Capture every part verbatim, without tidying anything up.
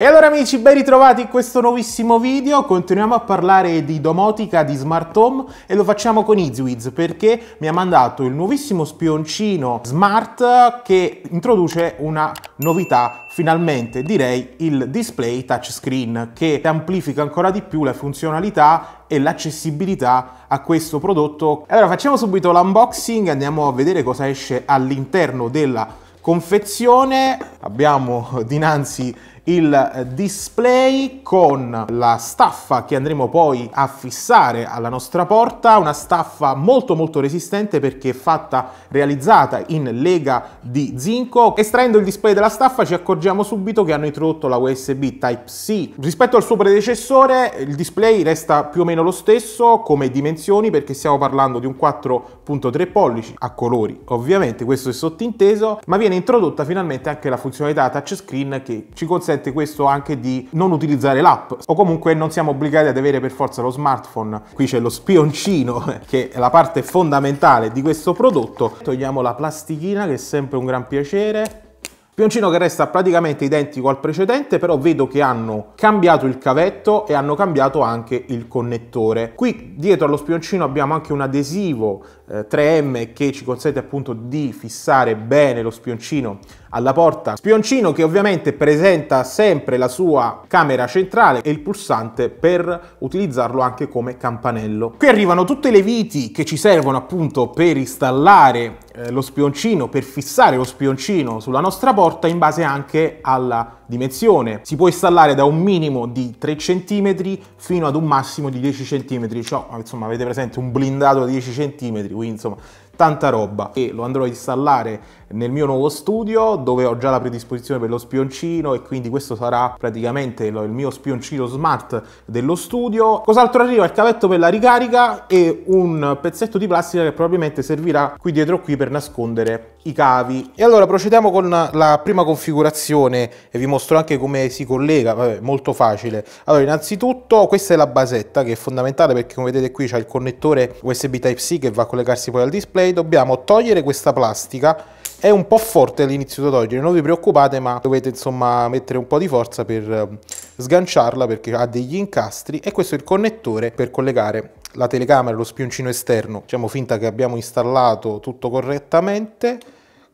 E allora amici, ben ritrovati in questo nuovissimo video. Continuiamo a parlare di domotica, di smart home, e lo facciamo con EZVIZ perché mi ha mandato il nuovissimo spioncino smart che introduce una novità, finalmente direi, il display touchscreen, che amplifica ancora di più la funzionalità e l'accessibilità a questo prodotto. Allora facciamo subito l'unboxing e andiamo a vedere cosa esce all'interno della confezione. Abbiamo dinanzi il display con la staffa che andremo poi a fissare alla nostra porta, una staffa molto molto resistente perché è fatta, realizzata in lega di zinco. Estraendo il display dalla staffa ci accorgiamo subito che hanno introdotto la U S B Type C. Rispetto al suo predecessore il display resta più o meno lo stesso come dimensioni, perché stiamo parlando di un quattro virgola tre pollici a colori, ovviamente questo è sottinteso, ma viene introdotta finalmente anche la funzionalità touchscreen che ci consente questo anche di non utilizzare l'app, o comunque non siamo obbligati ad avere per forza lo smartphone. Qui c'è lo spioncino che è la parte fondamentale di questo prodotto. Togliamo la plastichina che è sempre un gran piacere. Spioncino che resta praticamente identico al precedente, però vedo che hanno cambiato il cavetto e hanno cambiato anche il connettore. Qui dietro allo spioncino abbiamo anche un adesivo eh, tre emme che ci consente appunto di fissare bene lo spioncino alla porta. Spioncino che ovviamente presenta sempre la sua camera centrale e il pulsante per utilizzarlo anche come campanello. Qui arrivano tutte le viti che ci servono appunto per installare lo spioncino, per fissare lo spioncino sulla nostra porta in base anche alla dimensione. Si può installare da un minimo di tre centimetri fino ad un massimo di dieci centimetri, cioè insomma avete presente un blindato da dieci centimetri, quindi insomma tanta roba. E lo andrò a installare nel mio nuovo studio dove ho già la predisposizione per lo spioncino, e quindi questo sarà praticamente il mio spioncino smart dello studio. Cos'altro arriva? Il cavetto per la ricarica e un pezzetto di plastica che probabilmente servirà qui dietro qui per nascondere i cavi. E allora procediamo con la prima configurazione e vi mostro anche come si collega. Vabbè, molto facile. Allora innanzitutto questa è la basetta che è fondamentale perché come vedete qui c'è il connettore U S B Type C che va a collegarsi poi al display. Dobbiamo togliere questa plastica, è un po' forte all'inizio da togliere, non vi preoccupate, ma dovete insomma mettere un po' di forza per sganciarla perché ha degli incastri. E questo è il connettore per collegare la telecamera, lo spioncino esterno. Facciamo finta che abbiamo installato tutto correttamente,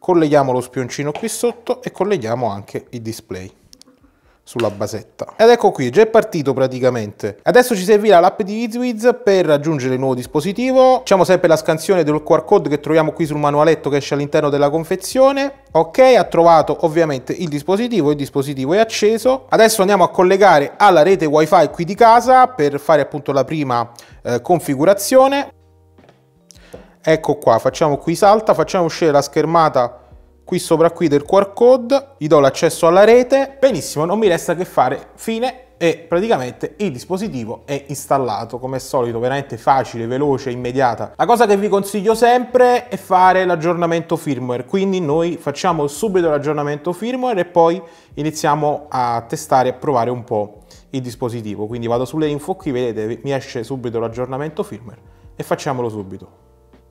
colleghiamo lo spioncino qui sotto e colleghiamo anche il display sulla basetta. Ed ecco qui, già è partito praticamente. Adesso ci servirà l'app di EZVIZ per raggiungere il nuovo dispositivo. Facciamo sempre la scansione del Q R code che troviamo qui sul manualetto che esce all'interno della confezione. Ok, ha trovato ovviamente il dispositivo, il dispositivo è acceso. Adesso andiamo a collegare alla rete wifi qui di casa per fare appunto la prima eh, configurazione. Ecco qua, facciamo qui salta, facciamo uscire la schermata qui sopra qui del Q R code, gli do l'accesso alla rete. Benissimo, non mi resta che fare fine e praticamente il dispositivo è installato. Come al solito veramente facile, veloce, immediata. La cosa che vi consiglio sempre è fare l'aggiornamento firmware, quindi noi facciamo subito l'aggiornamento firmware e poi iniziamo a testare e provare un po' il dispositivo. Quindi vado sulle info qui, vedete mi esce subito l'aggiornamento firmware e facciamolo subito.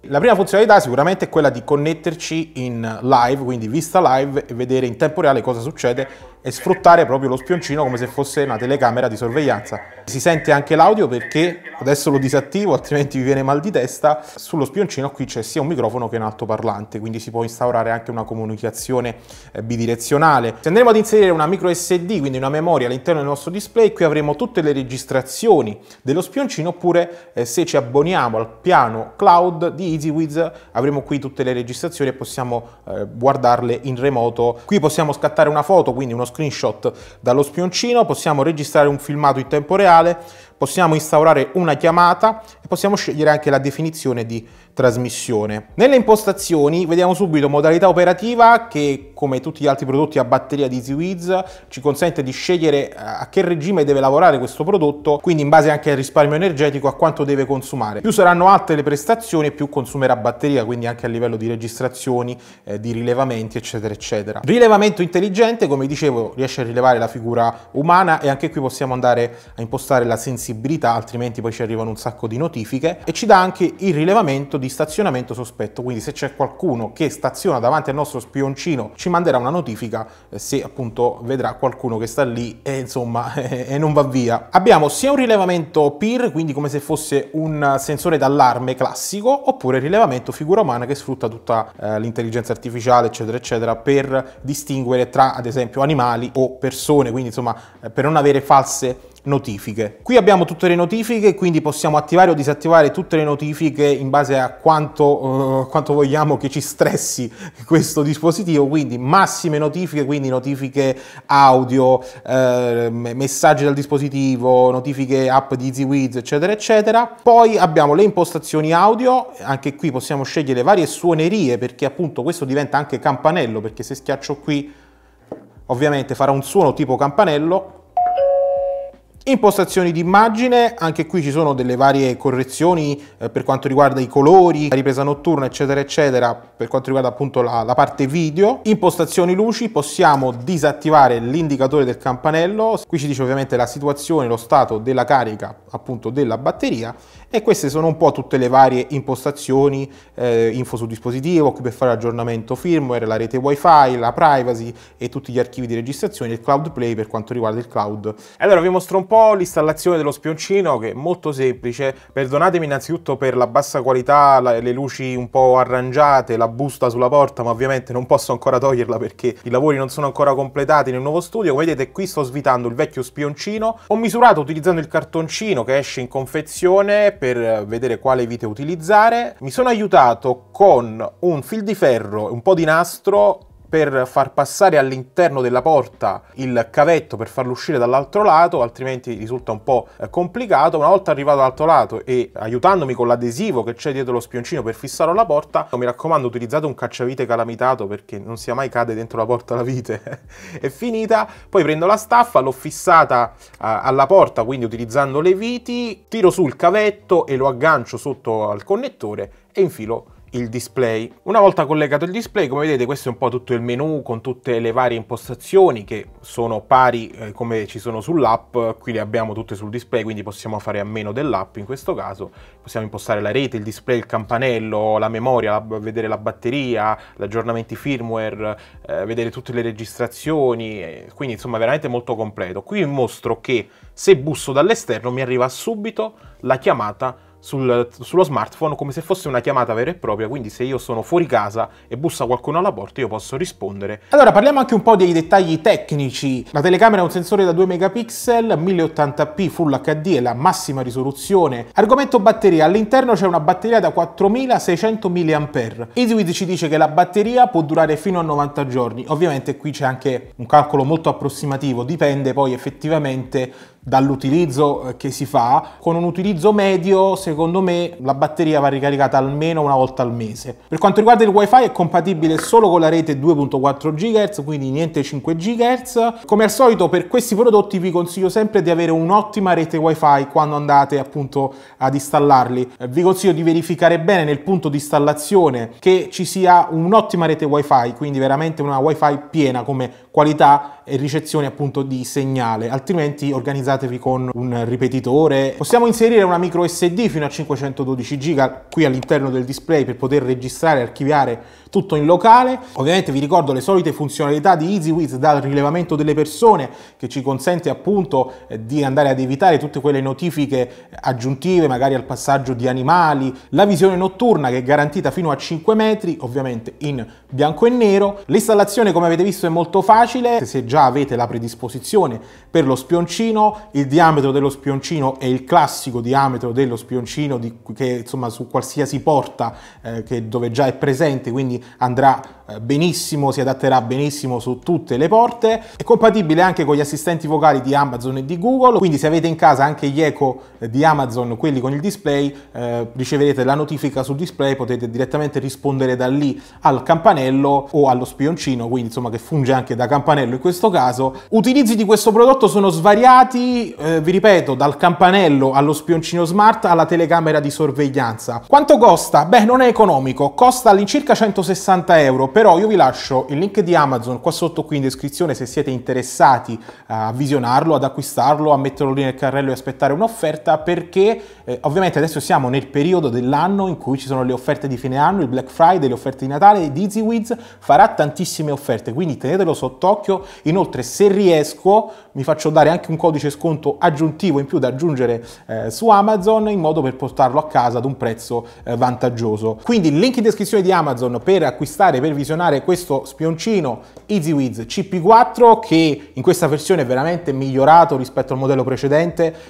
La prima funzionalità sicuramente è quella di connetterci in live, quindi vista live, e vedere in tempo reale cosa succede e sfruttare proprio lo spioncino come se fosse una telecamera di sorveglianza. Si sente anche l'audio perché adesso lo disattivo, altrimenti vi viene mal di testa. Sullo spioncino qui c'è sia un microfono che un altoparlante, quindi si può instaurare anche una comunicazione bidirezionale. Se andremo ad inserire una micro esse di, quindi una memoria all'interno del nostro display, qui avremo tutte le registrazioni dello spioncino, oppure eh, se ci abboniamo al piano cloud di EZVIZ avremo qui tutte le registrazioni e possiamo eh, guardarle in remoto. Qui possiamo scattare una foto, quindi uno screenshot dallo spioncino, possiamo registrare un filmato in tempo reale, possiamo instaurare una chiamata e possiamo scegliere anche la definizione di trasmissione. Nelle impostazioni vediamo subito modalità operativa che, come tutti gli altri prodotti a batteria di EZVIZ, ci consente di scegliere a che regime deve lavorare questo prodotto, quindi in base anche al risparmio energetico, a quanto deve consumare. Più saranno alte le prestazioni più consumerà batteria, quindi anche a livello di registrazioni, eh, di rilevamenti eccetera eccetera. Rilevamento intelligente, come dicevo, riesce a rilevare la figura umana e anche qui possiamo andare a impostare la sensibilità flessibilità, altrimenti poi ci arrivano un sacco di notifiche, e ci dà anche il rilevamento di stazionamento sospetto, quindi se c'è qualcuno che staziona davanti al nostro spioncino ci manderà una notifica se appunto vedrà qualcuno che sta lì e insomma e non va via. Abbiamo sia un rilevamento P I R, quindi come se fosse un sensore d'allarme classico, oppure rilevamento figura umana che sfrutta tutta eh, l'intelligenza artificiale eccetera eccetera per distinguere tra ad esempio animali o persone, quindi insomma per non avere false notifiche. Qui abbiamo tutte le notifiche, quindi possiamo attivare o disattivare tutte le notifiche in base a quanto, uh, quanto vogliamo che ci stressi questo dispositivo, quindi massime notifiche, quindi notifiche audio, eh, messaggi dal dispositivo, notifiche app di EZVIZ eccetera eccetera. Poi abbiamo le impostazioni audio, anche qui possiamo scegliere varie suonerie, perché appunto questo diventa anche campanello, perché se schiaccio qui ovviamente farà un suono tipo campanello. Impostazioni di immagine, anche qui ci sono delle varie correzioni eh, per quanto riguarda i colori, la ripresa notturna eccetera eccetera, per quanto riguarda appunto la, la parte video. Impostazioni luci, possiamo disattivare l'indicatore del campanello, qui ci dice ovviamente la situazione, lo stato della carica appunto della batteria, e queste sono un po' tutte le varie impostazioni, eh, info sul dispositivo, qui per fare aggiornamento firmware, la rete wifi, la privacy e tutti gli archivi di registrazione, il cloud play per quanto riguarda il cloud. Allora vi mostro un po' l'installazione dello spioncino, che è molto semplice. Perdonatemi innanzitutto per la bassa qualità, la, le luci un po' arrangiate, la busta sulla porta, ma ovviamente non posso ancora toglierla perché i lavori non sono ancora completati nel nuovo studio. Come vedete qui sto svitando il vecchio spioncino, ho misurato utilizzando il cartoncino che esce in confezione per vedere quale vite utilizzare, mi sono aiutato con un fil di ferro e un po' di nastro per far passare all'interno della porta il cavetto per farlo uscire dall'altro lato, altrimenti risulta un po' complicato. Una volta arrivato all'altro lato e aiutandomi con l'adesivo che c'è dietro lo spioncino per fissare la porta, mi raccomando utilizzate un cacciavite calamitato perché non sia mai cade dentro la porta la vite è finita. Poi prendo la staffa, l'ho fissata alla porta, quindi utilizzando le viti, tiro su il cavetto e lo aggancio sotto al connettore e infilo il display. Una volta collegato il display, come vedete questo è un po' tutto il menu con tutte le varie impostazioni che sono pari eh, come ci sono sull'app. Qui le abbiamo tutte sul display, quindi possiamo fare a meno dell'app in questo caso. Possiamo impostare la rete, il display, il campanello, la memoria, la, vedere la batteria, gli aggiornamenti firmware, eh, vedere tutte le registrazioni, eh, quindi insomma veramente molto completo. Qui vi mostro che se busso dall'esterno mi arriva subito la chiamata Sul, sullo smartphone, come se fosse una chiamata vera e propria, quindi se io sono fuori casa e bussa qualcuno alla porta io posso rispondere. Allora parliamo anche un po' dei dettagli tecnici. La telecamera è un sensore da due megapixel, mille ottanta p Full H D è la massima risoluzione. Argomento batteria, all'interno c'è una batteria da quattromilaseicento milliamperi ora. EZVIZ ci dice che la batteria può durare fino a novanta giorni, ovviamente qui c'è anche un calcolo molto approssimativo, dipende poi effettivamente dall'utilizzo che si fa. Con un utilizzo medio secondo me la batteria va ricaricata almeno una volta al mese. Per quanto riguarda il wifi è compatibile solo con la rete due virgola quattro gigahertz, quindi niente cinque gigahertz. Come al solito per questi prodotti vi consiglio sempre di avere un'ottima rete wifi quando andate appunto ad installarli. Vi consiglio di verificare bene nel punto di installazione che ci sia un'ottima rete wifi, quindi veramente una wifi piena come qualità e ricezione appunto di segnale, altrimenti organizzate con un ripetitore. Possiamo inserire una micro S D fino a cinquecentododici giga qui all'interno del display per poter registrare e archiviare tutto in locale. Ovviamente vi ricordo le solite funzionalità di EZVIZ, dal rilevamento delle persone che ci consente appunto di andare ad evitare tutte quelle notifiche aggiuntive magari al passaggio di animali, la visione notturna che è garantita fino a cinque metri ovviamente in bianco e nero. L'installazione come avete visto è molto facile se già avete la predisposizione per lo spioncino. Il diametro dello spioncino è il classico diametro dello spioncino di, che insomma su qualsiasi porta eh, che dove già è presente, quindi andrà benissimo, si adatterà benissimo su tutte le porte. È compatibile anche con gli assistenti vocali di Amazon e di Google, quindi se avete in casa anche gli Echo di Amazon, quelli con il display, eh, riceverete la notifica sul display, potete direttamente rispondere da lì al campanello o allo spioncino, quindi insomma che funge anche da campanello in questo caso. Utilizzi di questo prodotto sono svariati, eh, vi ripeto, dal campanello allo spioncino smart alla telecamera di sorveglianza. Quanto costa? Beh, non è economico, costa all'incirca centosessanta euro. però io vi lascio il link di Amazon qua sotto qui in descrizione se siete interessati a visionarlo, ad acquistarlo, a metterlo lì nel carrello e aspettare un'offerta, perché eh, ovviamente adesso siamo nel periodo dell'anno in cui ci sono le offerte di fine anno, il Black Friday, le offerte di Natale, di EZVIZ farà tantissime offerte, quindi tenetelo sott'occhio. Inoltre, se riesco, mi faccio dare anche un codice sconto aggiuntivo in più da aggiungere eh, su Amazon, in modo per portarlo a casa ad un prezzo eh, vantaggioso. Quindi il link in descrizione di Amazon per acquistare, per visionare questo spioncino EZVIZ C P quattro, che in questa versione è veramente migliorato rispetto al modello precedente,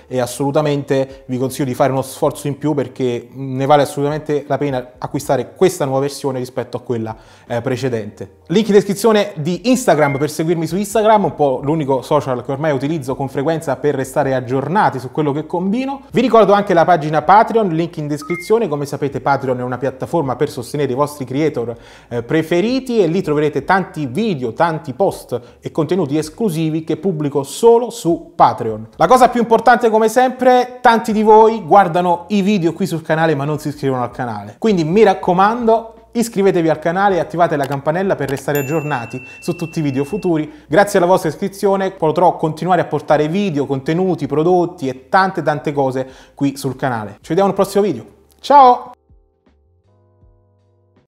e assolutamente vi consiglio di fare uno sforzo in più, perché ne vale assolutamente la pena acquistare questa nuova versione rispetto a quella eh, precedente. Link in descrizione di Instagram per seguirmi su Instagram, un po' l'unico social che ormai utilizzo con frequenza per restare aggiornati su quello che combino. Vi ricordo anche la pagina Patreon, link in descrizione. Come sapete, Patreon è una piattaforma per sostenere i vostri creator eh, preferiti, e lì troverete tanti video, tanti post e contenuti esclusivi che pubblico solo su Patreon. La cosa più importante, come sempre, tanti di voi guardano i video qui sul canale ma non si iscrivono al canale, quindi mi raccomando, iscrivetevi al canale e attivate la campanella per restare aggiornati su tutti i video futuri. Grazie alla vostra iscrizione potrò continuare a portare video, contenuti, prodotti e tante tante cose qui sul canale. Ci vediamo nel prossimo video. Ciao!